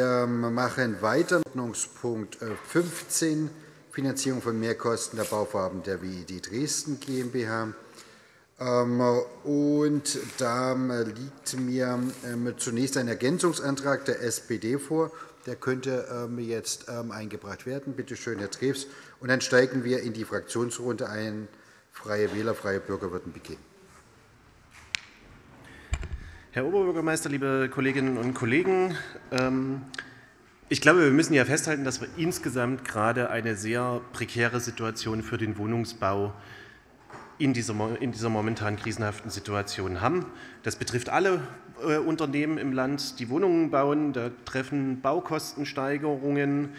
Wir machen weiter mit Ordnungspunkt 15, Finanzierung von Mehrkosten der Bauvorhaben der WID Dresden GmbH. Und da liegt mir zunächst ein Ergänzungsantrag der SPD vor. Der könnte jetzt eingebracht werden. Bitte schön, Herr Trebs. Und dann steigen wir in die Fraktionsrunde ein. Freie Wähler, Freie Bürger würden beginnen. Herr Oberbürgermeister, liebe Kolleginnen und Kollegen! Ich glaube, wir müssen ja festhalten, dass wir insgesamt gerade eine sehr prekäre Situation für den Wohnungsbau in dieser momentan krisenhaften Situation haben. Das betrifft alle Unternehmen im Land, die Wohnungen bauen. Da treffen Baukostensteigerungen,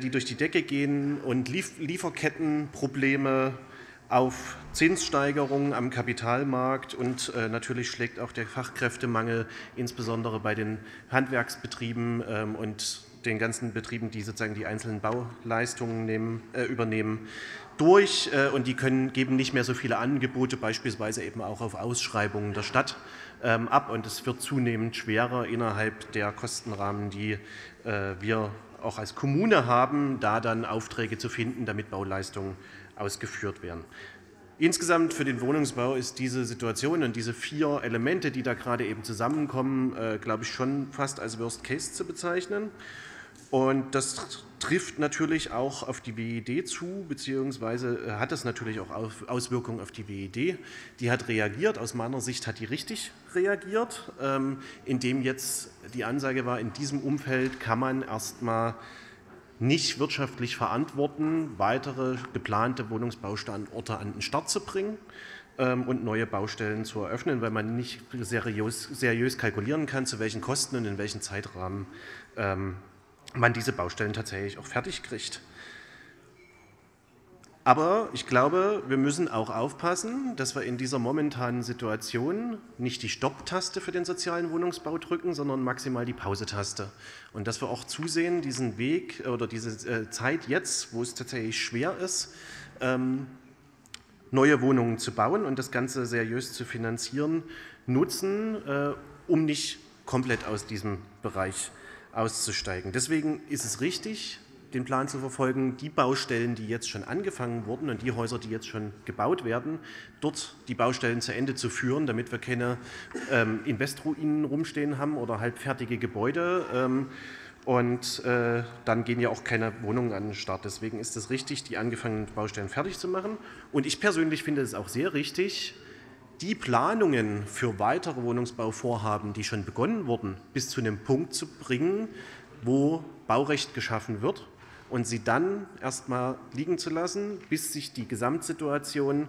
die durch die Decke gehen, und Lieferkettenprobleme auf Zinssteigerungen am Kapitalmarkt. Und natürlich schlägt auch der Fachkräftemangel, insbesondere bei den Handwerksbetrieben und den ganzen Betrieben, die sozusagen die einzelnen Bauleistungen übernehmen, durch. Und die geben nicht mehr so viele Angebote, beispielsweise eben auch auf Ausschreibungen der Stadt, ab. Und es wird zunehmend schwerer, innerhalb der Kostenrahmen, die wir auch als Kommune haben, da dann Aufträge zu finden, damit Bauleistungen ausgeführt werden. Insgesamt für den Wohnungsbau ist diese Situation und diese 4 Elemente, die da gerade eben zusammenkommen, glaube ich, schon fast als Worst Case zu bezeichnen. Und das trifft natürlich auch auf die WID zu, beziehungsweise hat das natürlich auch Auswirkungen auf die WID. Die hat reagiert. Aus meiner Sicht hat die richtig reagiert, indem jetzt die Ansage war, in diesem Umfeld kann man erst mal nicht wirtschaftlich verantworten, weitere geplante Wohnungsbaustandorte an den Start zu bringen und neue Baustellen zu eröffnen, weil man nicht seriös kalkulieren kann, zu welchen Kosten und in welchen Zeitrahmen man diese Baustellen tatsächlich auch fertig kriegt. Aber ich glaube, wir müssen auch aufpassen, dass wir in dieser momentanen Situation nicht die Stopptaste für den sozialen Wohnungsbau drücken, sondern maximal die Pausetaste. Und dass wir auch zusehen, diesen Weg oder diese Zeit jetzt, wo es tatsächlich schwer ist, neue Wohnungen zu bauen und das Ganze seriös zu finanzieren, nutzen, um nicht komplett aus diesem Bereich auszusteigen. Deswegen ist es richtig, den Plan zu verfolgen, die Baustellen, die jetzt schon angefangen wurden, und die Häuser, die jetzt schon gebaut werden, dort die Baustellen zu Ende zu führen, damit wir keine Investoruinen rumstehen haben oder halbfertige Gebäude. Dann gehen ja auch keine Wohnungen an den Start. Deswegen ist es richtig, die angefangenen Baustellen fertig zu machen. Und ich persönlich finde es auch sehr richtig, die Planungen für weitere Wohnungsbauvorhaben, die schon begonnen wurden, bis zu einem Punkt zu bringen, wo Baurecht geschaffen wird, und sie dann erst mal liegen zu lassen, bis sich die Gesamtsituation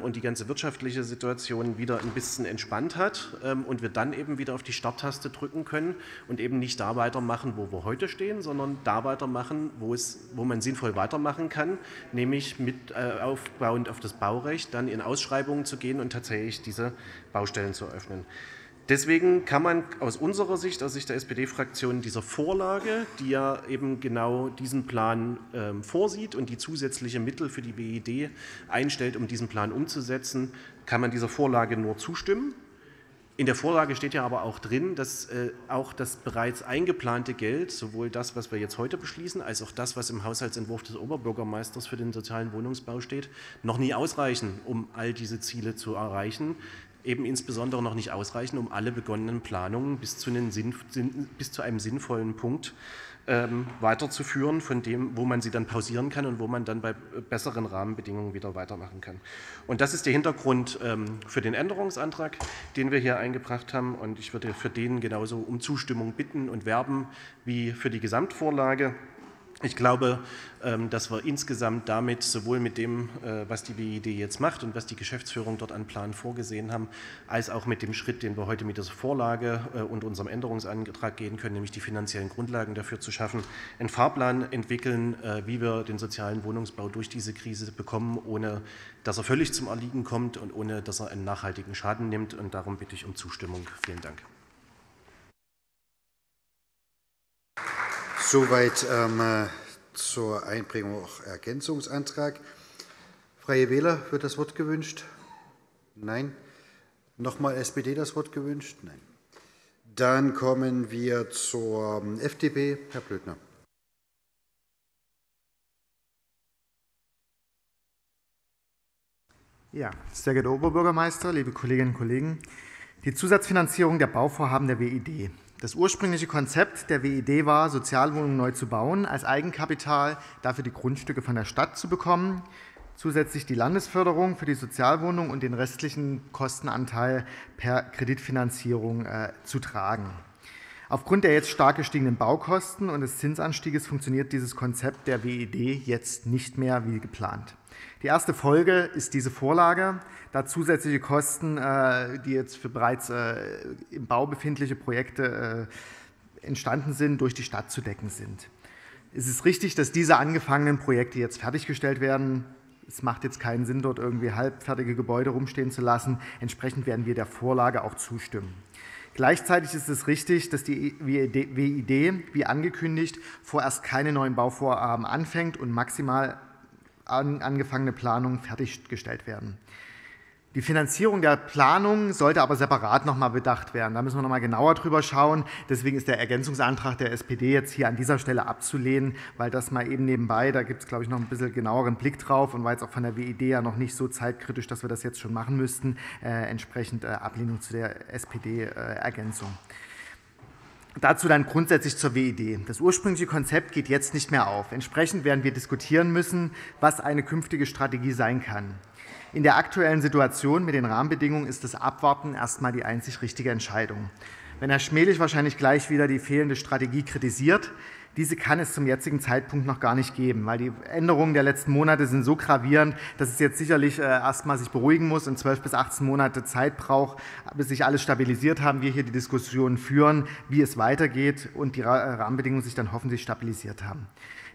und die ganze wirtschaftliche Situation wieder ein bisschen entspannt hat und wir dann eben wieder auf die Starttaste drücken können und eben nicht da weitermachen, wo wir heute stehen, sondern da weitermachen, wo man sinnvoll weitermachen kann, nämlich aufbauend auf das Baurecht dann in Ausschreibungen zu gehen und tatsächlich diese Baustellen zu eröffnen. Deswegen kann man aus unserer Sicht, aus Sicht der SPD-Fraktion, dieser Vorlage, die ja eben genau diesen Plan vorsieht und die zusätzliche Mittel für die WID einstellt, um diesen Plan umzusetzen, kann man dieser Vorlage nur zustimmen. In der Vorlage steht ja aber auch drin, dass auch das bereits eingeplante Geld, sowohl das, was wir jetzt heute beschließen, als auch das, was im Haushaltsentwurf des Oberbürgermeisters für den sozialen Wohnungsbau steht, noch nie ausreichen, um all diese Ziele zu erreichen. Eben insbesondere noch nicht ausreichen, um alle begonnenen Planungen bis zu einem sinnvollen Punkt weiterzuführen, von dem, wo man sie dann pausieren kann und wo man dann bei besseren Rahmenbedingungen wieder weitermachen kann. Und das ist der Hintergrund für den Änderungsantrag, den wir hier eingebracht haben. Und ich würde für den genauso um Zustimmung bitten und werben wie für die Gesamtvorlage. Ich glaube, dass wir insgesamt damit sowohl mit dem, was die WID jetzt macht und was die Geschäftsführung dort an Plan vorgesehen haben, als auch mit dem Schritt, den wir heute mit dieser Vorlage und unserem Änderungsantrag gehen können, nämlich die finanziellen Grundlagen dafür zu schaffen, einen Fahrplan entwickeln, wie wir den sozialen Wohnungsbau durch diese Krise bekommen, ohne dass er völlig zum Erliegen kommt und ohne dass er einen nachhaltigen Schaden nimmt. Und darum bitte ich um Zustimmung. Vielen Dank. Soweit zur Einbringung auch Ergänzungsantrag. Freie Wähler, wird das Wort gewünscht? Nein. Nochmal SPD das Wort gewünscht? Nein. Dann kommen wir zur FDP. Herr Blöckner. Ja, sehr geehrter Herr Oberbürgermeister, liebe Kolleginnen und Kollegen! Die Zusatzfinanzierung der Bauvorhaben der WID. Das ursprüngliche Konzept der WID war, Sozialwohnungen neu zu bauen, als Eigenkapital dafür die Grundstücke von der Stadt zu bekommen, zusätzlich die Landesförderung für die Sozialwohnung und den restlichen Kostenanteil per Kreditfinanzierung zu tragen. Aufgrund der jetzt stark gestiegenen Baukosten und des Zinsanstieges funktioniert dieses Konzept der WID jetzt nicht mehr wie geplant. Die erste Folge ist diese Vorlage, da zusätzliche Kosten, die jetzt für bereits im Bau befindliche Projekte entstanden sind, durch die Stadt zu decken sind. Es ist richtig, dass diese angefangenen Projekte jetzt fertiggestellt werden. Es macht jetzt keinen Sinn, dort irgendwie halbfertige Gebäude rumstehen zu lassen. Entsprechend werden wir der Vorlage auch zustimmen. Gleichzeitig ist es richtig, dass die WID, wie angekündigt, vorerst keine neuen Bauvorhaben anfängt und maximal angefangene Planungen fertiggestellt werden. Die Finanzierung der Planung sollte aber separat noch einmal bedacht werden. Da müssen wir noch einmal genauer drüber schauen. Deswegen ist der Ergänzungsantrag der SPD jetzt hier an dieser Stelle abzulehnen, weil das mal eben nebenbei, da gibt es, glaube ich, noch ein bisschen genaueren Blick drauf und war jetzt auch von der WID ja noch nicht so zeitkritisch, dass wir das jetzt schon machen müssten. Entsprechend Ablehnung zu der SPD-Ergänzung. Dazu dann grundsätzlich zur WID. Das ursprüngliche Konzept geht jetzt nicht mehr auf. Entsprechend werden wir diskutieren müssen, was eine künftige Strategie sein kann. In der aktuellen Situation mit den Rahmenbedingungen ist das Abwarten erst einmal die einzig richtige Entscheidung. Wenn Herr Schmählich wahrscheinlich gleich wieder die fehlende Strategie kritisiert, diese kann es zum jetzigen Zeitpunkt noch gar nicht geben, weil die Änderungen der letzten Monate sind so gravierend, dass es jetzt sicherlich erst einmal sich beruhigen muss und 12 bis 18 Monate Zeit braucht, bis sich alles stabilisiert haben, wir hier die Diskussionen führen, wie es weitergeht und die Rahmenbedingungen sich dann hoffentlich stabilisiert haben.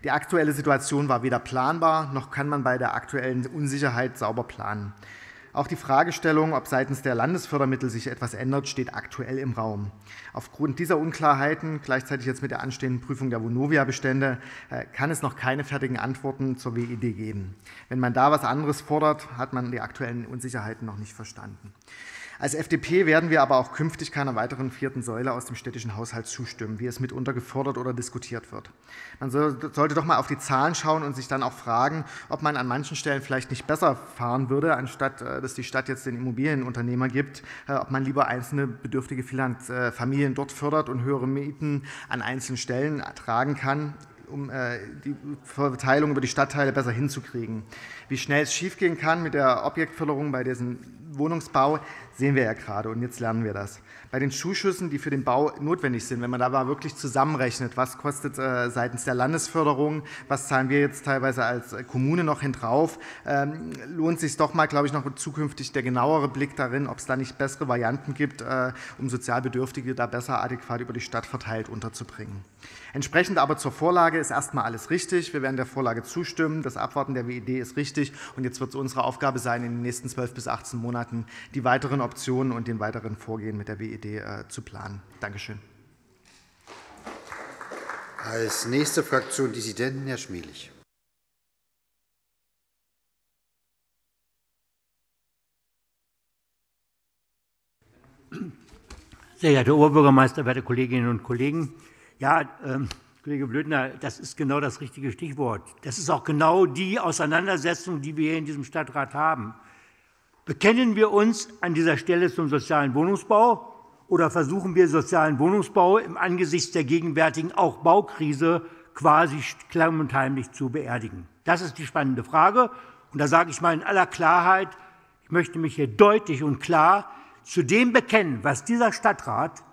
Die aktuelle Situation war weder planbar, noch kann man bei der aktuellen Unsicherheit sauber planen. Auch die Fragestellung, ob seitens der Landesfördermittel sich etwas ändert, steht aktuell im Raum. Aufgrund dieser Unklarheiten, gleichzeitig jetzt mit der anstehenden Prüfung der Vonovia-Bestände, kann es noch keine fertigen Antworten zur WID geben. Wenn man da etwas anderes fordert, hat man die aktuellen Unsicherheiten noch nicht verstanden. Als FDP werden wir aber auch künftig keiner weiteren vierten Säule aus dem städtischen Haushalt zustimmen, wie es mitunter gefordert oder diskutiert wird. Man sollte doch mal auf die Zahlen schauen und sich dann auch fragen, ob man an manchen Stellen vielleicht nicht besser fahren würde, anstatt dass die Stadt jetzt den Immobilienunternehmer gibt, ob man lieber einzelne bedürftige Familien dort fördert und höhere Mieten an einzelnen Stellen tragen kann, um die Verteilung über die Stadtteile besser hinzukriegen. Wie schnell es schiefgehen kann mit der Objektförderung bei diesem Wohnungsbau, sehen wir ja gerade, und jetzt lernen wir das. Bei den Zuschüssen, die für den Bau notwendig sind, wenn man da mal wirklich zusammenrechnet, was kostet seitens der Landesförderung, was zahlen wir jetzt teilweise als Kommune noch hin drauf, lohnt sich doch mal, glaube ich, noch zukünftig der genauere Blick darin, ob es da nicht bessere Varianten gibt, um Sozialbedürftige da besser adäquat über die Stadt verteilt unterzubringen. Entsprechend aber zur Vorlage ist erst einmal alles richtig. Wir werden der Vorlage zustimmen. Das Abwarten der WID ist richtig. Und jetzt wird es unsere Aufgabe sein, in den nächsten 12 bis 18 Monaten die weiteren Optionen und den weiteren Vorgehen mit der WID zu planen. Dankeschön. Als nächste Fraktion Dissidenten, Herr Schmählich. Sehr geehrter Herr Oberbürgermeister, werte Kolleginnen und Kollegen! Ja, Kollege Blöckner, das ist genau das richtige Stichwort. Das ist auch genau die Auseinandersetzung, die wir hier in diesem Stadtrat haben. Bekennen wir uns an dieser Stelle zum sozialen Wohnungsbau oder versuchen wir, sozialen Wohnungsbau im Angesicht der gegenwärtigen auch Baukrise quasi klamm und heimlich zu beerdigen? Das ist die spannende Frage. Und da sage ich mal in aller Klarheit, ich möchte mich hier deutlich und klar zu dem bekennen, was dieser Stadtrat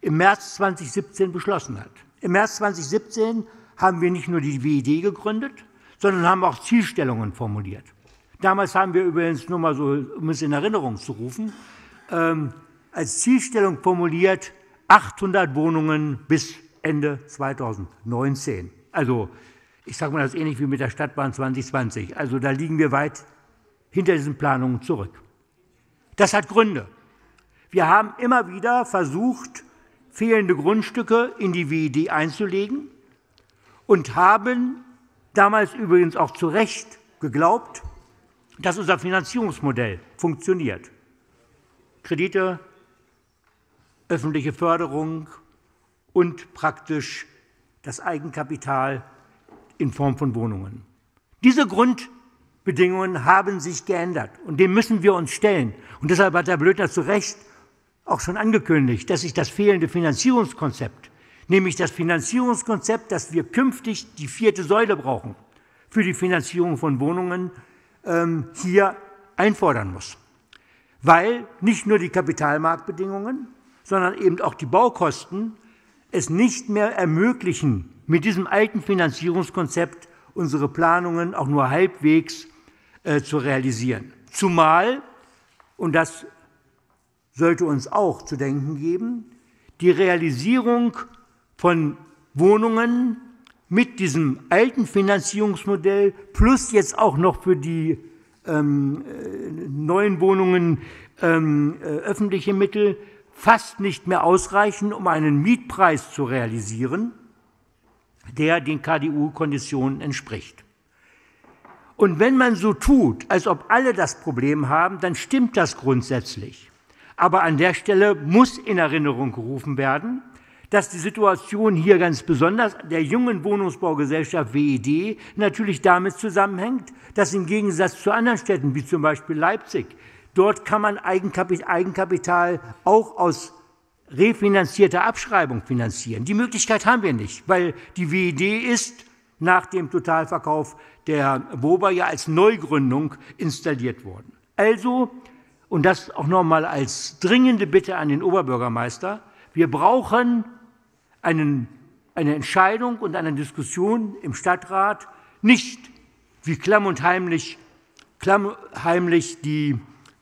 im März 2017 beschlossen hat. Im März 2017 haben wir nicht nur die WID gegründet, sondern haben auch Zielstellungen formuliert. Damals haben wir übrigens, nur mal so, um es in Erinnerung zu rufen, als Zielstellung formuliert 800 Wohnungen bis Ende 2019. Also, ich sage mal das ähnlich wie mit der Stadtbahn 2020. Also, da liegen wir weit hinter diesen Planungen zurück. Das hat Gründe. Wir haben immer wieder versucht, fehlende Grundstücke in die WID einzulegen und haben damals übrigens auch zu Recht geglaubt, dass unser Finanzierungsmodell funktioniert. Kredite, öffentliche Förderung und praktisch das Eigenkapital in Form von Wohnungen. Diese Grundbedingungen haben sich geändert, und dem müssen wir uns stellen. Und deshalb hat Herr Blöckner zu Recht auch schon angekündigt, dass sich das fehlende Finanzierungskonzept, nämlich das Finanzierungskonzept, dass wir künftig die 4. Säule brauchen für die Finanzierung von Wohnungen, hier einfordern muss. Weil nicht nur die Kapitalmarktbedingungen, sondern eben auch die Baukosten es nicht mehr ermöglichen, mit diesem alten Finanzierungskonzept unsere Planungen auch nur halbwegs zu realisieren. Zumal, und das sollte uns auch zu denken geben, die Realisierung von Wohnungen mit diesem alten Finanzierungsmodell plus jetzt auch noch für die neuen Wohnungen öffentliche Mittel fast nicht mehr ausreichen, um einen Mietpreis zu realisieren, der den KDU-Konditionen entspricht. Und wenn man so tut, als ob alle das Problem haben, dann stimmt das grundsätzlich. Aber an der Stelle muss in Erinnerung gerufen werden, dass die Situation hier ganz besonders der jungen Wohnungsbaugesellschaft WED natürlich damit zusammenhängt, dass im Gegensatz zu anderen Städten, wie zum Beispiel Leipzig, dort kann man Eigenkapital auch aus refinanzierter Abschreibung finanzieren. Die Möglichkeit haben wir nicht, weil die WED ist nach dem Totalverkauf der WOBA ja als Neugründung installiert worden. Also, und das auch nochmal als dringende Bitte an den Oberbürgermeister, wir brauchen eine Entscheidung und eine Diskussion im Stadtrat, nicht wie klamm und heimlich die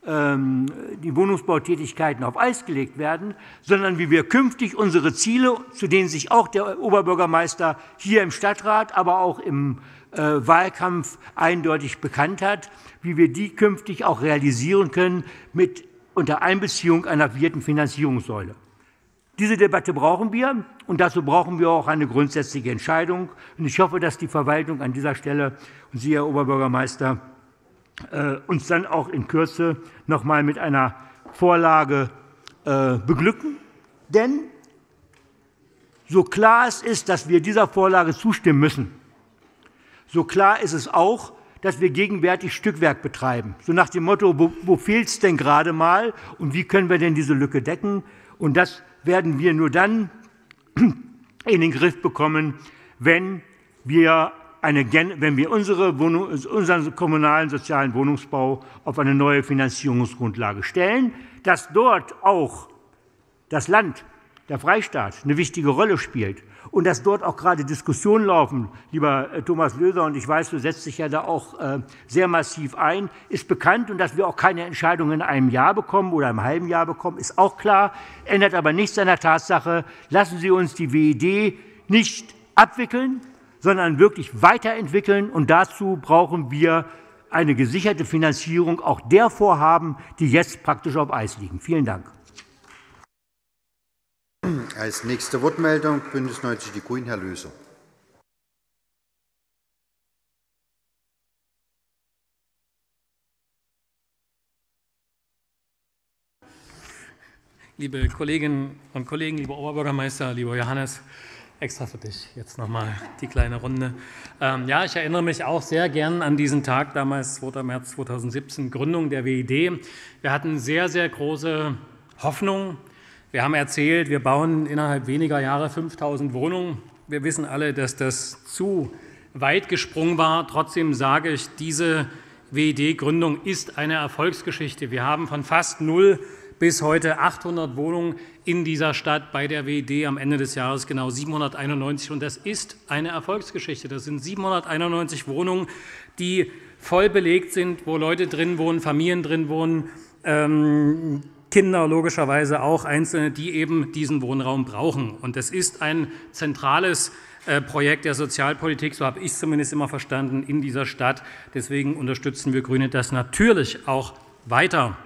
Wohnungsbautätigkeiten auf Eis gelegt werden, sondern wie wir künftig unsere Ziele, zu denen sich auch der Oberbürgermeister hier im Stadtrat, aber auch im Wahlkampf eindeutig bekannt hat, wie wir die künftig auch realisieren können mit unter Einbeziehung einer 4. Finanzierungssäule. Diese Debatte brauchen wir, und dazu brauchen wir auch eine grundsätzliche Entscheidung. Und ich hoffe, dass die Verwaltung an dieser Stelle und Sie, Herr Oberbürgermeister, uns dann auch in Kürze noch mal mit einer Vorlage beglücken. Denn so klar es ist, dass wir dieser Vorlage zustimmen müssen, so klar ist es auch, dass wir gegenwärtig Stückwerk betreiben. So nach dem Motto, wo fehlt es denn gerade mal und wie können wir denn diese Lücke decken? Und das werden wir nur dann in den Griff bekommen, wenn wir unseren kommunalen sozialen Wohnungsbau auf eine neue Finanzierungsgrundlage stellen, dass dort auch das Land, der Freistaat, eine wichtige Rolle spielt und dass dort auch gerade Diskussionen laufen. Lieber Thomas Löser, und ich weiß, du setzt dich ja da auch sehr massiv ein, ist bekannt, und dass wir auch keine Entscheidung in einem Jahr bekommen oder einem halben Jahr bekommen, ist auch klar, ändert aber nichts an der Tatsache, lassen Sie uns die WED nicht abwickeln, sondern wirklich weiterentwickeln. Und dazu brauchen wir eine gesicherte Finanzierung auch der Vorhaben, die jetzt praktisch auf Eis liegen. Vielen Dank. Als nächste Wortmeldung Bündnis 90 die Grünen, Herr Löser. Liebe Kolleginnen und Kollegen, lieber Oberbürgermeister, lieber Johannes, extra für dich jetzt nochmal die kleine Runde. Ja, ich erinnere mich auch sehr gern an diesen Tag, damals 2. März 2017, Gründung der WID. Wir hatten sehr, sehr große Hoffnung. Wir haben erzählt, wir bauen innerhalb weniger Jahre 5.000 Wohnungen. Wir wissen alle, dass das zu weit gesprungen war. Trotzdem sage ich, diese WID-Gründung ist eine Erfolgsgeschichte. Wir haben von fast null bis heute 800 Wohnungen in dieser Stadt, bei der WID am Ende des Jahres genau 791. Und das ist eine Erfolgsgeschichte. Das sind 791 Wohnungen, die voll belegt sind, wo Leute drin wohnen, Familien drin wohnen, Kinder logischerweise auch, Einzelne, die eben diesen Wohnraum brauchen. Und das ist ein zentrales Projekt der Sozialpolitik, so habe ich es zumindest immer verstanden, in dieser Stadt. Deswegen unterstützen wir Grüne das natürlich auch weiter.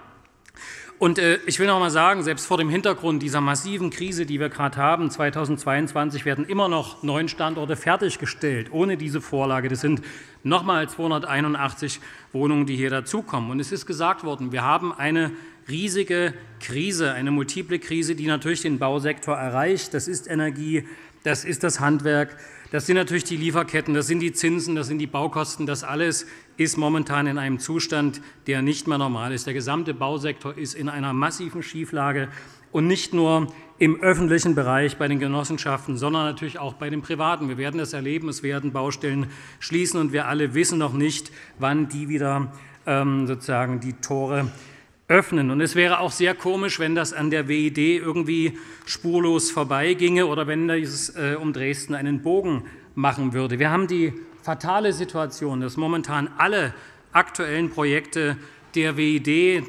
Und ich will noch einmal sagen, selbst vor dem Hintergrund dieser massiven Krise, die wir gerade haben, 2022 werden immer noch 9 Standorte fertiggestellt, ohne diese Vorlage. Das sind noch einmal 281 Wohnungen, die hier dazukommen. Und es ist gesagt worden, wir haben eine riesige Krise, eine multiple Krise, die natürlich den Bausektor erreicht. Das ist Energie, das ist das Handwerk, das sind natürlich die Lieferketten, das sind die Zinsen, das sind die Baukosten, das alles ist momentan in einem Zustand, der nicht mehr normal ist. Der gesamte Bausektor ist in einer massiven Schieflage, und nicht nur im öffentlichen Bereich bei den Genossenschaften, sondern natürlich auch bei den Privaten. Wir werden das erleben, es werden Baustellen schließen, und wir alle wissen noch nicht, wann die wieder sozusagen die Tore öffnen. Und es wäre auch sehr komisch, wenn das an der WID irgendwie spurlos vorbeiginge oder wenn es um Dresden einen Bogen machen würde. Wir haben die fatale Situation, dass momentan alle aktuellen Projekte der WID,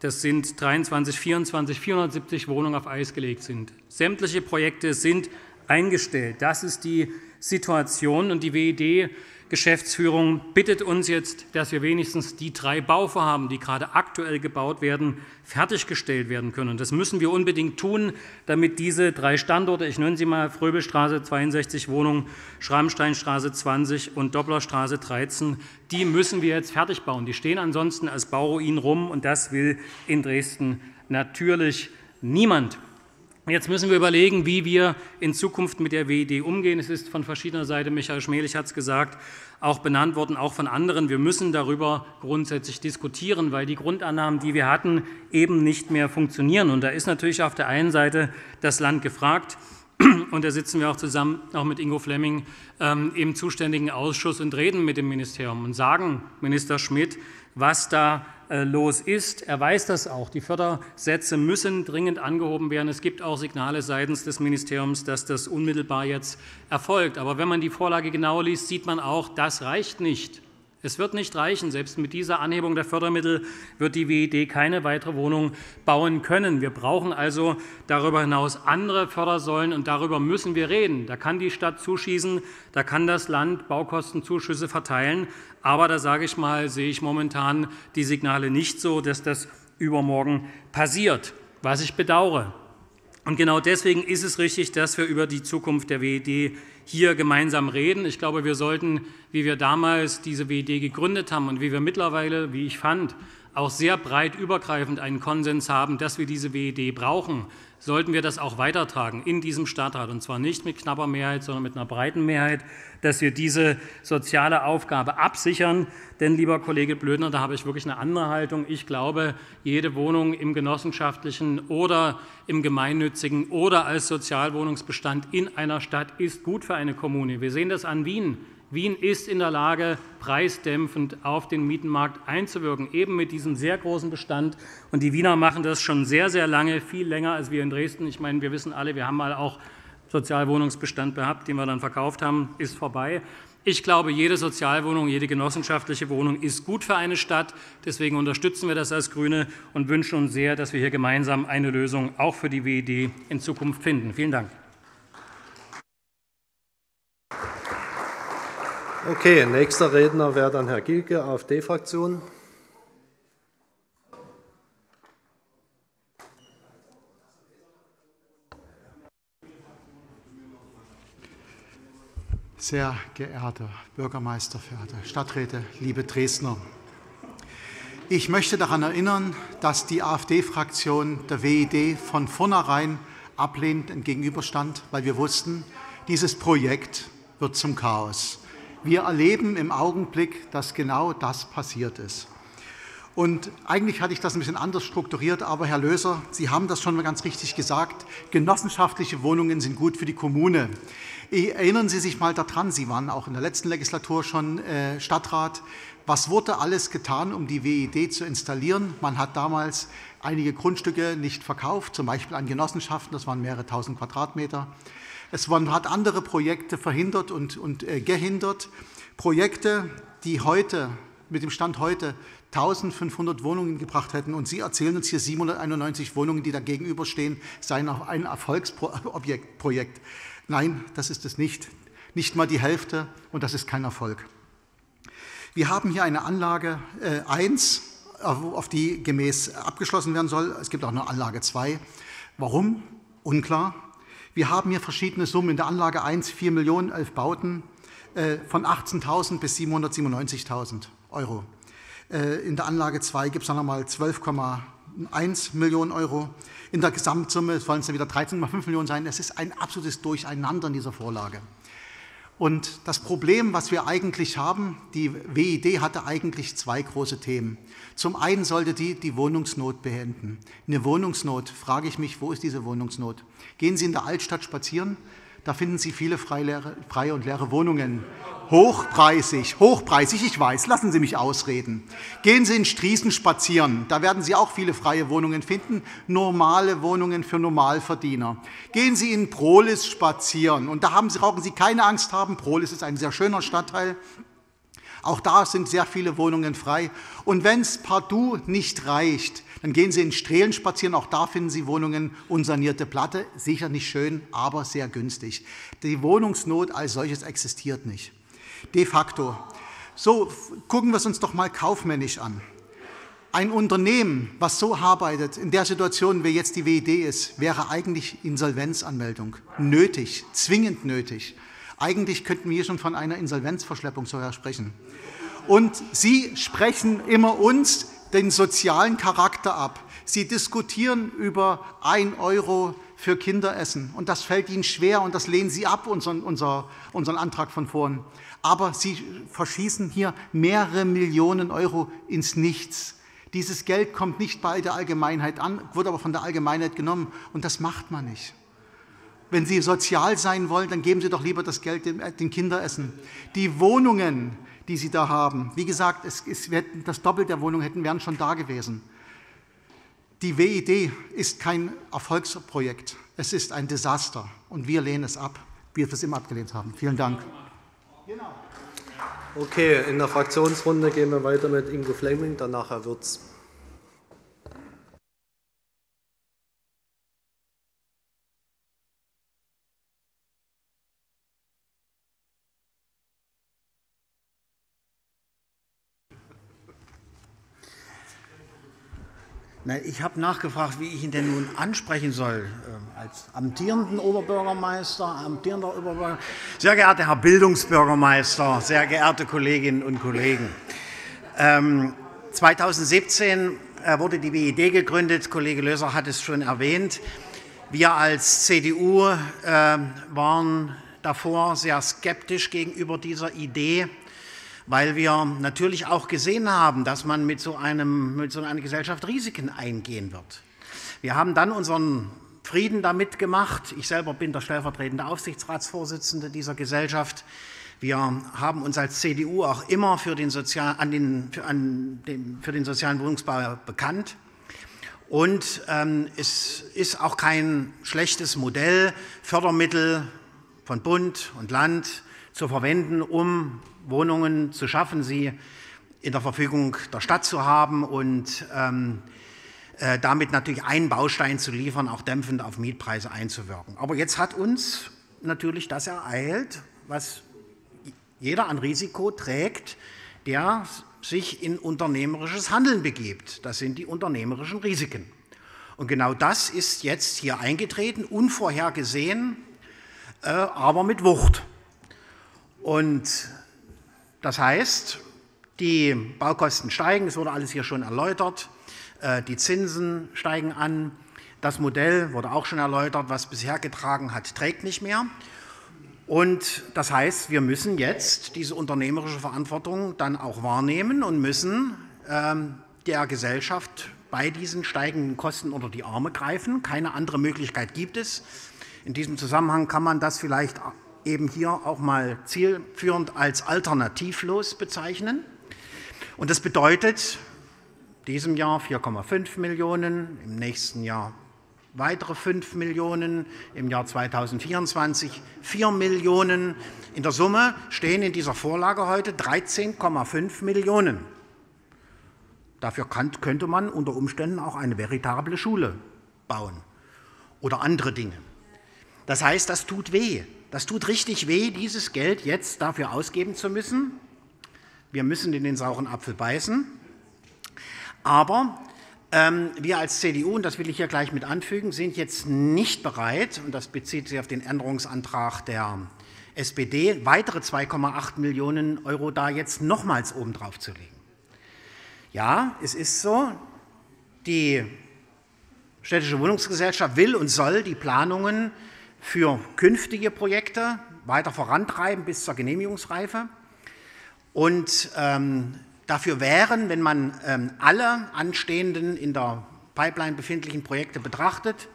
das sind 23, 24, 470 Wohnungen, auf Eis gelegt sind. Sämtliche Projekte sind eingestellt. Das ist die Situation. Und die WID-Geschäftsführung bittet uns jetzt, dass wir wenigstens die 3 Bauvorhaben, die gerade aktuell gebaut werden, fertiggestellt werden können. Das müssen wir unbedingt tun, damit diese 3 Standorte, ich nenne sie mal Fröbelstraße 62 Wohnungen, Schrammsteinstraße 20 und Dopplerstraße 13, die müssen wir jetzt fertig bauen. Die stehen ansonsten als Bauruinen rum, und das will in Dresden natürlich niemand. Jetzt müssen wir überlegen, wie wir in Zukunft mit der WID umgehen. Es ist von verschiedener Seite, Herr Schmählich hat es gesagt, auch benannt worden, auch von anderen. Wir müssen darüber grundsätzlich diskutieren, weil die Grundannahmen, die wir hatten, eben nicht mehr funktionieren. Und da ist natürlich auf der einen Seite das Land gefragt. Und da sitzen wir auch zusammen auch mit Ingo Fleming im zuständigen Ausschuss und reden mit dem Ministerium und sagen Minister Schmidt, was da los ist. Er weiß das auch. Die Fördersätze müssen dringend angehoben werden. Es gibt auch Signale seitens des Ministeriums, dass das unmittelbar jetzt erfolgt. Aber wenn man die Vorlage genau liest, sieht man auch, das reicht nicht. Es wird nicht reichen. Selbst mit dieser Anhebung der Fördermittel wird die WID keine weitere Wohnung bauen können. Wir brauchen also darüber hinaus andere Fördersäulen, und darüber müssen wir reden. Da kann die Stadt zuschießen, da kann das Land Baukostenzuschüsse verteilen. Aber da sage ich mal, sehe ich momentan die Signale nicht so, dass das übermorgen passiert, was ich bedauere. Und genau deswegen ist es richtig, dass wir über die Zukunft der WID hier gemeinsam reden. Ich glaube, wir sollten, wie wir damals diese WID gegründet haben und wie wir mittlerweile, wie ich fand, auch sehr breit übergreifend einen Konsens haben, dass wir diese WID brauchen, sollten wir das auch weitertragen in diesem Stadtrat, und zwar nicht mit knapper Mehrheit, sondern mit einer breiten Mehrheit, dass wir diese soziale Aufgabe absichern. Denn, lieber Kollege Blöckner, da habe ich wirklich eine andere Haltung. Ich glaube, jede Wohnung im genossenschaftlichen oder im gemeinnützigen oder als Sozialwohnungsbestand in einer Stadt ist gut für eine Kommune. Wir sehen das an Wien. Wien ist in der Lage, preisdämpfend auf den Mietenmarkt einzuwirken, eben mit diesem sehr großen Bestand. Und die Wiener machen das schon sehr, sehr lange, viel länger als wir in Dresden. Ich meine, wir wissen alle, wir haben mal auch Sozialwohnungsbestand gehabt, den wir dann verkauft haben, ist vorbei. Ich glaube, jede Sozialwohnung, jede genossenschaftliche Wohnung ist gut für eine Stadt. Deswegen unterstützen wir das als GRÜNE und wünschen uns sehr, dass wir hier gemeinsam eine Lösung auch für die WID in Zukunft finden. Vielen Dank. Okay, nächster Redner wäre dann Herr Gilke, AfD-Fraktion. Sehr geehrter Bürgermeister, verehrte Stadträte, liebe Dresdner! Ich möchte daran erinnern, dass die AfD-Fraktion der WID von vornherein ablehnend entgegenüberstand, weil wir wussten, dieses Projekt wird zum Chaos. Wir erleben im Augenblick, dass genau das passiert ist. Und eigentlich hatte ich das ein bisschen anders strukturiert, aber Herr Löser, Sie haben das schon ganz richtig gesagt, genossenschaftliche Wohnungen sind gut für die Kommune. Erinnern Sie sich einmal daran, Sie waren auch in der letzten Legislatur schon Stadtrat. Was wurde alles getan, um die WID zu installieren? Man hat damals einige Grundstücke nicht verkauft, zum Beispiel an Genossenschaften, das waren mehrere tausend Quadratmeter. Es wurden andere Projekte verhindert und gehindert. Projekte, die heute, mit dem Stand heute 1.500 Wohnungen gebracht hätten. Und Sie erzählen uns hier 791 Wohnungen, die dagegenüberstehen, seien auch ein Erfolgsprojekt. Nein, das ist es nicht. Nicht einmal die Hälfte, und das ist kein Erfolg. Wir haben hier eine Anlage 1 auf die gemäß abgeschlossen werden soll. Es gibt auch eine Anlage 2. Warum? Unklar. Wir haben hier verschiedene Summen. In der Anlage 1 4 Millionen, 11 Bauten von 18.000 bis 797.000 Euro. In der Anlage 2 gibt es dann nochmal 12,1 Millionen Euro. In der Gesamtsumme sollen es dann wieder 13,5 Millionen sein. Es ist ein absolutes Durcheinander in dieser Vorlage. Und das Problem, was wir eigentlich haben, die WID hatte eigentlich zwei große Themen. Zum einen sollte die Wohnungsnot beenden. Eine Wohnungsnot, frage ich mich, wo ist diese Wohnungsnot? Gehen Sie in der Altstadt spazieren, da finden Sie viele freie und leere Wohnungen. Hochpreisig, hochpreisig, ich weiß, lassen Sie mich ausreden. Gehen Sie in Striesen spazieren, da werden Sie auch viele freie Wohnungen finden, normale Wohnungen für Normalverdiener. Gehen Sie in Prohlis spazieren, und da brauchen Sie keine Angst haben, Prohlis ist ein sehr schöner Stadtteil. Auch da sind sehr viele Wohnungen frei. Und wenn es partout nicht reicht, dann gehen Sie in Strehlen spazieren, auch da finden Sie Wohnungen, unsanierte Platte, sicher nicht schön, aber sehr günstig. Die Wohnungsnot als solches existiert nicht. De facto. So, gucken wir es uns doch mal kaufmännisch an. Ein Unternehmen, was so arbeitet, in der Situation, wie jetzt die WID ist, wäre eigentlich Insolvenzanmeldung nötig, zwingend nötig. Eigentlich könnten wir hier schon von einer Insolvenzverschleppung sogar sprechen. Und Sie sprechen immer uns den sozialen Charakter ab. Sie diskutieren über 1 € für Kinderessen, und das fällt Ihnen schwer, und das lehnen Sie ab, unseren Antrag von vorn. Aber Sie verschießen hier mehrere Millionen Euro ins Nichts. Dieses Geld kommt nicht bei der Allgemeinheit an, wird aber von der Allgemeinheit genommen, und das macht man nicht. Wenn Sie sozial sein wollen, dann geben Sie doch lieber das Geld den Kinderessen. Die Wohnungen, die Sie da haben, wie gesagt, das Doppelte der Wohnungen wären schon da gewesen. Die WID ist kein Erfolgsprojekt, es ist ein Desaster, und wir lehnen es ab, wie wir es immer abgelehnt haben. Vielen Dank. Okay, in der Fraktionsrunde gehen wir weiter mit Ingo Fleming, danach Herr Wirtz. Ich habe nachgefragt, wie ich ihn denn nun ansprechen soll, als amtierenden Oberbürgermeister, amtierender Oberbürgermeister. Sehr geehrter Herr Bildungsbürgermeister, sehr geehrte Kolleginnen und Kollegen. 2017 wurde die WID gegründet. Kollege Löser hat es schon erwähnt. Wir als CDU waren davor sehr skeptisch gegenüber dieser Idee, weil wir natürlich auch gesehen haben, dass man mit so einer Gesellschaft Risiken eingehen wird. Wir haben dann unseren Frieden damit gemacht. Ich selber bin der stellvertretende Aufsichtsratsvorsitzende dieser Gesellschaft. Wir haben uns als CDU auch immer für den sozialen Wohnungsbau bekannt. Und es ist auch kein schlechtes Modell, Fördermittel von Bund und Land zu verwenden, um Wohnungen zu schaffen, sie in der Verfügung der Stadt zu haben und damit natürlich einen Baustein zu liefern, auch dämpfend auf Mietpreise einzuwirken. Aber jetzt hat uns natürlich das ereilt, was jeder an Risiko trägt, der sich in unternehmerisches Handeln begibt. Das sind die unternehmerischen Risiken. Und genau das ist jetzt hier eingetreten, unvorhergesehen, aber mit Wucht. Und das heißt, die Baukosten steigen, es wurde alles hier schon erläutert, die Zinsen steigen an, das Modell wurde auch schon erläutert, was bisher getragen hat, trägt nicht mehr. Und das heißt, wir müssen jetzt diese unternehmerische Verantwortung dann auch wahrnehmen und müssen der Gesellschaft bei diesen steigenden Kosten unter die Arme greifen. Keine andere Möglichkeit gibt es. In diesem Zusammenhang kann man das vielleicht eben hier auch mal zielführend als alternativlos bezeichnen. Und das bedeutet, in diesem Jahr 4,5 Millionen, im nächsten Jahr weitere 5 Millionen, im Jahr 2024 4 Millionen. In der Summe stehen in dieser Vorlage heute 13,5 Millionen. Dafür könnte man unter Umständen auch eine veritable Schule bauen oder andere Dinge. Das heißt, das tut weh. Das tut richtig weh, dieses Geld jetzt dafür ausgeben zu müssen. Wir müssen in den sauren Apfel beißen. Aber wir als CDU, und das will ich hier gleich mit anfügen, sind jetzt nicht bereit, und das bezieht sich auf den Änderungsantrag der SPD, weitere 2,8 Millionen Euro da jetzt nochmals obendrauf zu legen. Ja, es ist so, die Städtische Wohnungsgesellschaft will und soll die Planungen für künftige Projekte weiter vorantreiben bis zur Genehmigungsreife. Und dafür wären, wenn man alle anstehenden, in der Pipeline befindlichen Projekte betrachtet,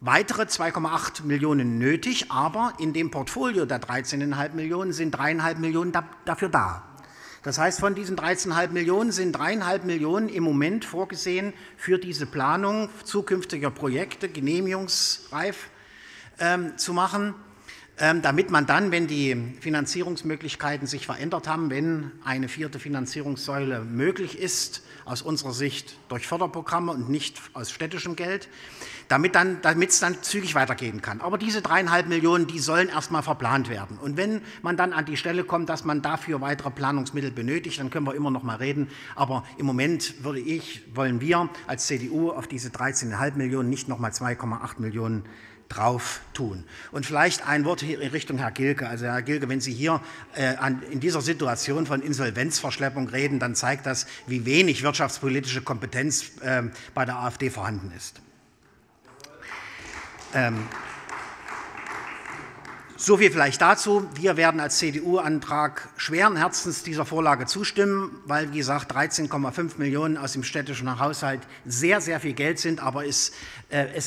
weitere 2,8 Millionen nötig. Aber in dem Portfolio der 13,5 Millionen sind 3,5 Millionen dafür da. Das heißt, von diesen 13,5 Millionen sind 3,5 Millionen im Moment vorgesehen für diese Planung zukünftiger Projekte, genehmigungsreif zu machen, damit man dann, wenn die Finanzierungsmöglichkeiten sich verändert haben, wenn eine vierte Finanzierungssäule möglich ist, aus unserer Sicht durch Förderprogramme und nicht aus städtischem Geld, damit es dann zügig weitergehen kann. Aber diese 3,5 Millionen, die sollen erst mal verplant werden. Und wenn man dann an die Stelle kommt, dass man dafür weitere Planungsmittel benötigt, dann können wir immer noch mal reden. Aber im Moment wollen wir als CDU auf diese 13,5 Millionen nicht noch mal 2,8 Millionen drauf tun. Und vielleicht ein Wort in Richtung Herr Gilke. Also, Herr Gilke, wenn Sie hier in dieser Situation von Insolvenzverschleppung reden, dann zeigt das, wie wenig wirtschaftspolitische Kompetenz bei der AfD vorhanden ist. So viel vielleicht dazu. Wir werden als CDU-Antrag schweren Herzens dieser Vorlage zustimmen, weil, wie gesagt, 13,5 Millionen aus dem städtischen Haushalt sehr, sehr viel Geld sind. Aber es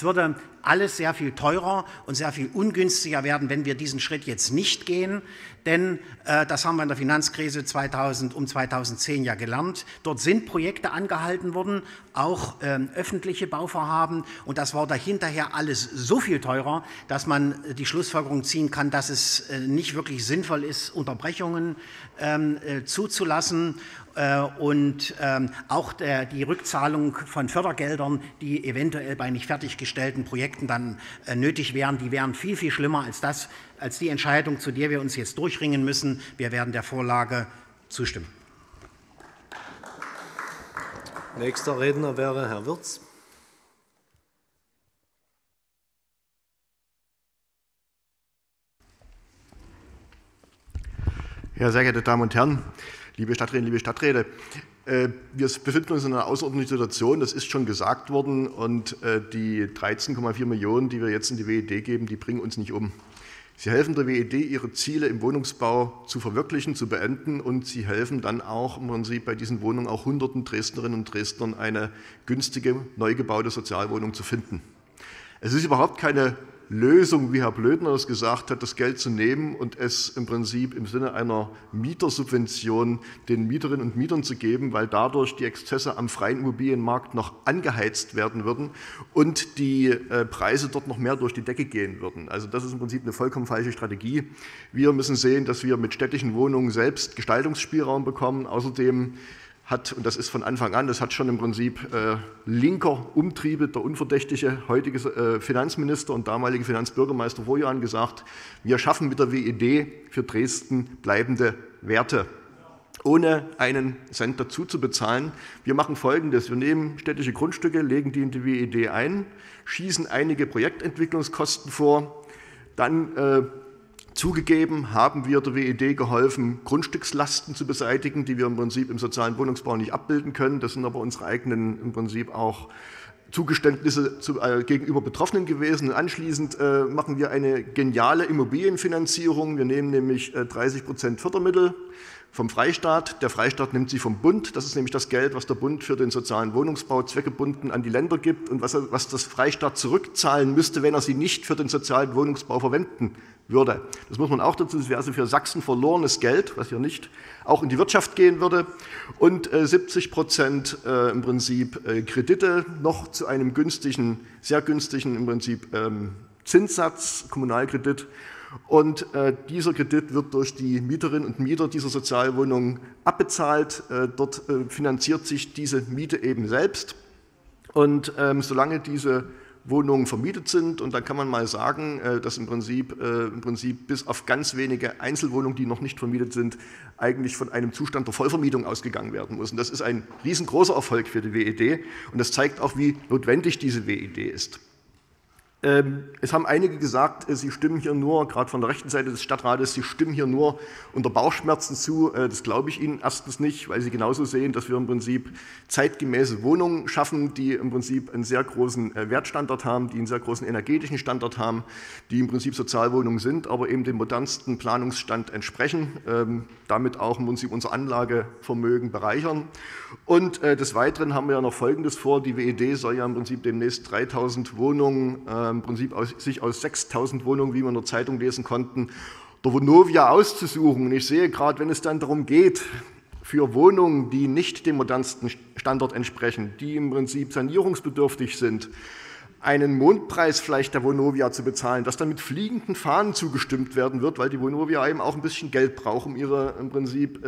würde alles sehr viel teurer und sehr viel ungünstiger werden, wenn wir diesen Schritt jetzt nicht gehen. Denn das haben wir in der Finanzkrise 2010 ja gelernt. Dort sind Projekte angehalten worden, auch öffentliche Bauvorhaben. Und das war dahinterher alles so viel teurer, dass man die Schlussfolgerung ziehen kann, dass es nicht wirklich sinnvoll ist, Unterbrechungen zuzulassen und auch die Rückzahlung von Fördergeldern, die eventuell bei nicht fertiggestellten Projekten dann nötig wären, die wären viel, viel schlimmer als die Entscheidung, zu der wir uns jetzt durchringen müssen. Wir werden der Vorlage zustimmen. Nächster Redner wäre Herr Wirtz. Ja, sehr geehrte Damen und Herren, liebe Stadträtinnen, liebe Stadträte, wir befinden uns in einer außerordentlichen Situation, das ist schon gesagt worden, und die 13,4 Millionen, die wir jetzt in die WED geben, die bringen uns nicht um. Sie helfen der WED, ihre Ziele im Wohnungsbau zu verwirklichen, zu beenden, und sie helfen dann auch, man sieht bei diesen Wohnungen auch hunderten Dresdnerinnen und Dresdnern, eine günstige, neu gebaute Sozialwohnung zu finden. Es ist überhaupt keine Lösung, wie Herr Blöckner es gesagt hat, das Geld zu nehmen und es im Prinzip im Sinne einer Mietersubvention den Mieterinnen und Mietern zu geben, weil dadurch die Exzesse am freien Immobilienmarkt noch angeheizt werden würden und die Preise dort noch mehr durch die Decke gehen würden. Also das ist im Prinzip eine vollkommen falsche Strategie. Wir müssen sehen, dass wir mit städtischen Wohnungen selbst Gestaltungsspielraum bekommen. Außerdem hat, und das ist von Anfang an, das hat schon im Prinzip linker Umtriebe der unverdächtige heutige Finanzminister und damalige Finanzbürgermeister Vorjahn gesagt, wir schaffen mit der WED für Dresden bleibende Werte, ohne einen Cent dazu zu bezahlen. Wir machen Folgendes, wir nehmen städtische Grundstücke, legen die in die WED ein, schießen einige Projektentwicklungskosten vor, dann zugegeben, haben wir der WED geholfen, Grundstückslasten zu beseitigen, die wir im Prinzip im sozialen Wohnungsbau nicht abbilden können. Das sind aber unsere eigenen im Prinzip auch Zugeständnisse gegenüber Betroffenen gewesen. Und anschließend machen wir eine geniale Immobilienfinanzierung. Wir nehmen nämlich 30% Fördermittel vom Freistaat. Der Freistaat nimmt sie vom Bund. Das ist nämlich das Geld, was der Bund für den sozialen Wohnungsbau zweckgebunden an die Länder gibt und was das Freistaat zurückzahlen müsste, wenn er sie nicht für den sozialen Wohnungsbau verwenden würde. Das muss man auch dazu sagen, das wäre also für Sachsen verlorenes Geld, was ja nicht auch in die Wirtschaft gehen würde, und 70% im Prinzip Kredite noch zu einem günstigen, sehr günstigen im Prinzip Zinssatz, Kommunalkredit. Und dieser Kredit wird durch die Mieterinnen und Mieter dieser Sozialwohnungen abbezahlt. Dort finanziert sich diese Miete eben selbst. Und solange diese Wohnungen vermietet sind. Und da kann man mal sagen, dass im Prinzip bis auf ganz wenige Einzelwohnungen, die noch nicht vermietet sind, eigentlich von einem Zustand der Vollvermietung ausgegangen werden muss. Und das ist ein riesengroßer Erfolg für die WED. Und das zeigt auch, wie notwendig diese WED ist. Es haben einige gesagt, sie stimmen hier nur, gerade von der rechten Seite des Stadtrates, sie stimmen hier nur unter Bauchschmerzen zu. Das glaube ich Ihnen erstens nicht, weil Sie genauso sehen, dass wir im Prinzip zeitgemäße Wohnungen schaffen, die im Prinzip einen sehr großen Wertstandard haben, die einen sehr großen energetischen Standard haben, die im Prinzip Sozialwohnungen sind, aber eben dem modernsten Planungsstand entsprechen, damit auch im Prinzip unser Anlagevermögen bereichern. Und des Weiteren haben wir ja noch Folgendes vor. Die WED soll ja im Prinzip demnächst 3.000 Wohnungen im Prinzip sich aus 6.000 Wohnungen, wie wir in der Zeitung lesen konnten, der Vonovia auszusuchen. Und ich sehe gerade, wenn es dann darum geht, für Wohnungen, die nicht dem modernsten Standard entsprechen, die im Prinzip sanierungsbedürftig sind, einen Mondpreis vielleicht der Vonovia zu bezahlen, dass dann mit fliegenden Fahnen zugestimmt werden wird, weil die Vonovia eben auch ein bisschen Geld braucht, um ihre im Prinzip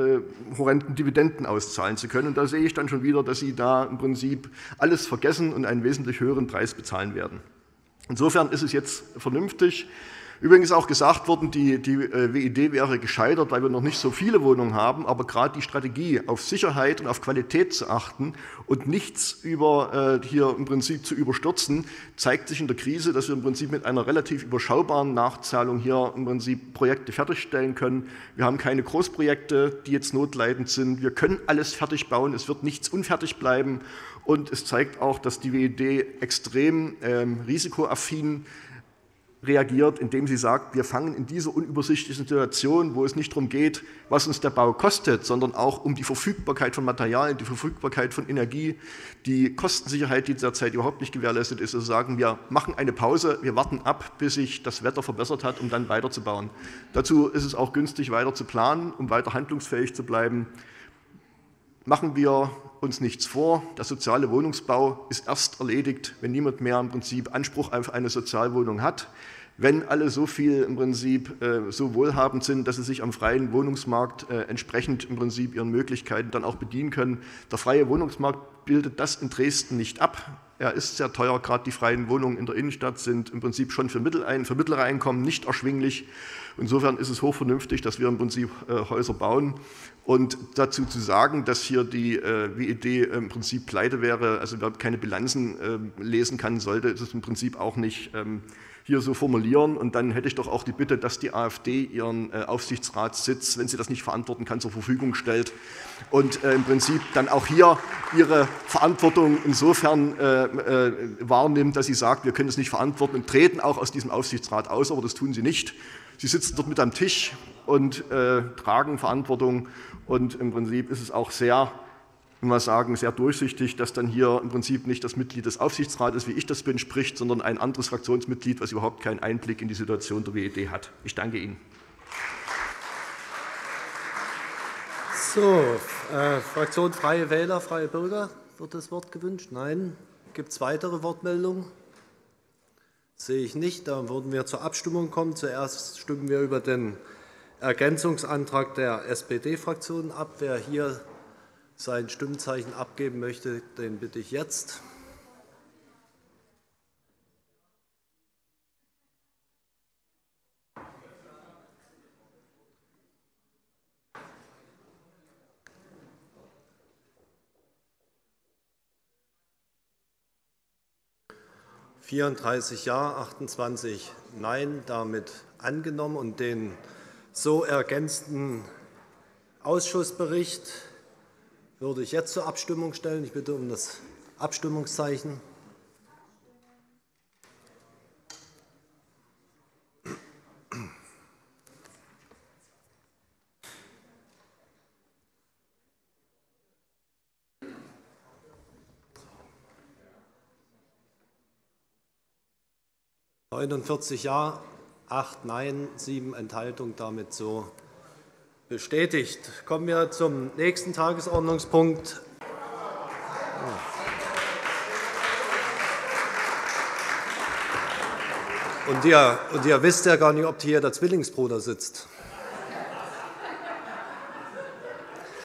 horrenden Dividenden auszahlen zu können. Und da sehe ich dann schon wieder, dass sie da im Prinzip alles vergessen und einen wesentlich höheren Preis bezahlen werden. Insofern ist es jetzt vernünftig. Übrigens auch gesagt worden, die WID wäre gescheitert, weil wir noch nicht so viele Wohnungen haben, aber gerade die Strategie, auf Sicherheit und auf Qualität zu achten und nichts hier im Prinzip zu überstürzen, zeigt sich in der Krise, dass wir im Prinzip mit einer relativ überschaubaren Nachzahlung hier im Prinzip Projekte fertigstellen können. Wir haben keine Großprojekte, die jetzt notleidend sind. Wir können alles fertig bauen, es wird nichts unfertig bleiben. Und es zeigt auch, dass die WED extrem risikoaffin reagiert, indem sie sagt, wir fangen in dieser unübersichtlichen Situation, wo es nicht darum geht, was uns der Bau kostet, sondern auch um die Verfügbarkeit von Materialien, die Verfügbarkeit von Energie, die Kostensicherheit, die derzeit überhaupt nicht gewährleistet ist, also sagen, wir machen eine Pause, wir warten ab, bis sich das Wetter verbessert hat, um dann weiterzubauen. Dazu ist es auch günstig, weiter zu planen, um weiter handlungsfähig zu bleiben. Machen wir uns nichts vor, der soziale Wohnungsbau ist erst erledigt, wenn niemand mehr im Prinzip Anspruch auf eine Sozialwohnung hat, wenn alle so viel im Prinzip so wohlhabend sind, dass sie sich am freien Wohnungsmarkt entsprechend im Prinzip ihren Möglichkeiten dann auch bedienen können. Der freie Wohnungsmarkt bildet das in Dresden nicht ab. Er ist sehr teuer, gerade die freien Wohnungen in der Innenstadt sind im Prinzip schon für mittlere Einkommen nicht erschwinglich. Insofern ist es hochvernünftig, dass wir im Prinzip Häuser bauen. Und dazu zu sagen, dass hier die WED im Prinzip pleite wäre, also überhaupt keine Bilanzen lesen kann, sollte es im Prinzip auch nicht hier so formulieren. Und dann hätte ich doch auch die Bitte, dass die AfD ihren Aufsichtsratssitz, wenn sie das nicht verantworten kann, zur Verfügung stellt und im Prinzip dann auch hier ihre Verantwortung insofern wahrnimmt, dass sie sagt, wir können es nicht verantworten und treten auch aus diesem Aufsichtsrat aus, aber das tun sie nicht. Sie sitzen dort mit am Tisch und tragen Verantwortung. Und im Prinzip ist es auch sehr, wenn wir sagen, sehr durchsichtig, dass dann hier im Prinzip nicht das Mitglied des Aufsichtsrates, wie ich das bin, spricht, sondern ein anderes Fraktionsmitglied, was überhaupt keinen Einblick in die Situation der WED hat. Ich danke Ihnen. So, Fraktion Freie Wähler, Freie Bürger, wird das Wort gewünscht? Nein. Gibt es weitere Wortmeldungen? Sehe ich nicht. Dann würden wir zur Abstimmung kommen. Zuerst stimmen wir über den Ergänzungsantrag der SPD-Fraktion ab. Wer hier sein Stimmzeichen abgeben möchte, den bitte ich jetzt. Ja, 28 Nein, damit angenommen. Und den so ergänzten Ausschussbericht würde ich jetzt zur Abstimmung stellen. Ich bitte um das Abstimmungszeichen. Ja, 49 Ja, 8 Nein, 7 Enthaltungen. Damit so bestätigt. Kommen wir zum nächsten Tagesordnungspunkt. Und ihr wisst ja gar nicht, ob hier der Zwillingsbruder sitzt.